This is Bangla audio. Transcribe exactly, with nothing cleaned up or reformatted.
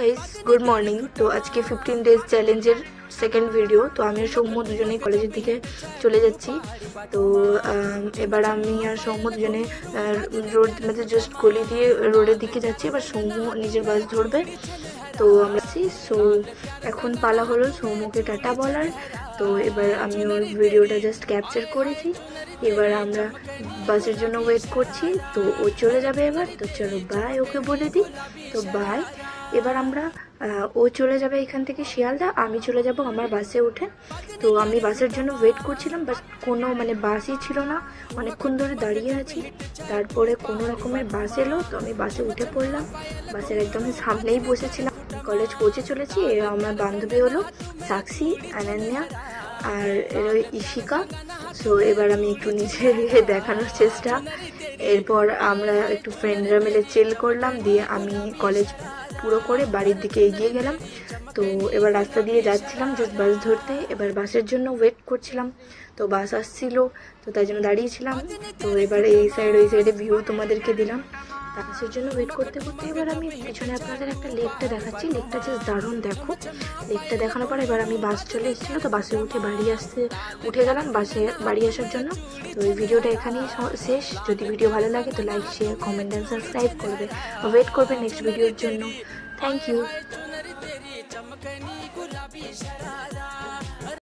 Good morning. तो आज के fifteen days challenger second video. तो आमी और सौम्य दुजने कलेजर दिखे चले जाच्छी। तो एबार आमी और सौम्य दुजने रोड मतलब जस्ट गलि दिए रोडर दिखे जाच्छी। एबार सौम्य निजेर बास धरबे। तो आमरा सो एखन पाला हलो सौम्यके टाटा बोलार। तो एबार आमी और भिडियोटा जस्ट कैपचार करेছি। এবার আমরা বাসের জন্য ওয়েট করছি। তো ও চলে যাবে এবার। তো চলো বাই ওকে বলে দিই। তো বাই। এবার আমরা ও চলে যাবে এখান থেকে শিয়ালদা, আমি চলে যাব আমার বাসে উঠে। তো আমি বাসের জন্য ওয়েট করছিলাম, বাট কোনো মানে বাসই ছিল না। অনেকক্ষণ ধরে দাঁড়িয়ে আছি, তারপরে কোনো রকমের বাস এলো। তো আমি বাসে উঠে পড়লাম। বাসের একদম সামনেই বসেছিলাম। কলেজ পৌঁছে চলেছি। আমার বান্ধবী হলো সাক্ষী, অনন্যা আর ইশিকা। সো এবার আমি একটু নিজেকে দেখানোর চেষ্টা। এরপর আমরা একটু ফ্রেন্ডরা মিলে চিল করলাম, দিয়ে আমি কলেজ পুরো করে বাড়ির দিকে এগিয়ে গেলাম। তো এবার রাস্তা দিয়ে যাচ্ছিলাম জাস্ট বাস ধরতে। এবার বাসের জন্য ওয়েট করছিলাম। তো বাস আসছিল, তো তাই জন্য দাঁড়িয়েছিলাম। তো এবার এই সাইড ওই সাইডে ভিউ তোমাদেরকে দিলাম। বাসের জন্য ওয়েট করতে করতে এবার আমি পিছনে আপনাদের একটা লেকটা দেখাচ্ছি। লেকটা জাস্ট দারুণ, দেখো। লেকটা দেখানোর পর এবার আমি বাস চলে এসেছিলাম। তো বাসে উঠে বাড়ি আসতে উঠে গেলাম বাসে বাড়ি আসার জন্য। তো এই ভিডিওটা এখানেই শেষ। যদি ভিডিও ভালো লাগে তো like, share, comment and subscribe করবে। ওয়েট করবে নেক্সট ভিডিওর জন্য। Thank you.